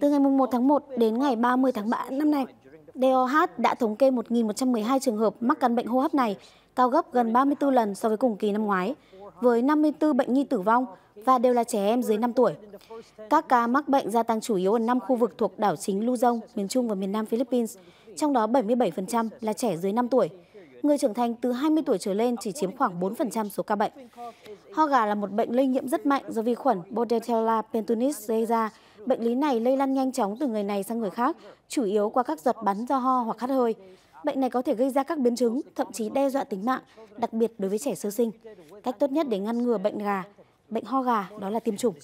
Từ ngày 1 tháng 1 đến ngày 30 tháng 3 năm nay, DOH đã thống kê 1.112 trường hợp mắc căn bệnh hô hấp này, cao gấp gần 34 lần so với cùng kỳ năm ngoái, với 54 bệnh nhi tử vong và đều là trẻ em dưới 5 tuổi. Các ca mắc bệnh gia tăng chủ yếu ở 5 khu vực thuộc đảo chính Luzon, miền Trung và miền Nam Philippines, trong đó 77% là trẻ dưới 5 tuổi. Người trưởng thành từ 20 tuổi trở lên chỉ chiếm khoảng 4% số ca bệnh. Ho gà là một bệnh lây nhiễm rất mạnh do vi khuẩn Bordetella pertussis gây ra. Bệnh lý này lây lan nhanh chóng từ người này sang người khác, chủ yếu qua các giọt bắn do ho hoặc hắt hơi. Bệnh này có thể gây ra các biến chứng, thậm chí đe dọa tính mạng, đặc biệt đối với trẻ sơ sinh. Cách tốt nhất để ngăn ngừa bệnh ho gà đó là tiêm chủng.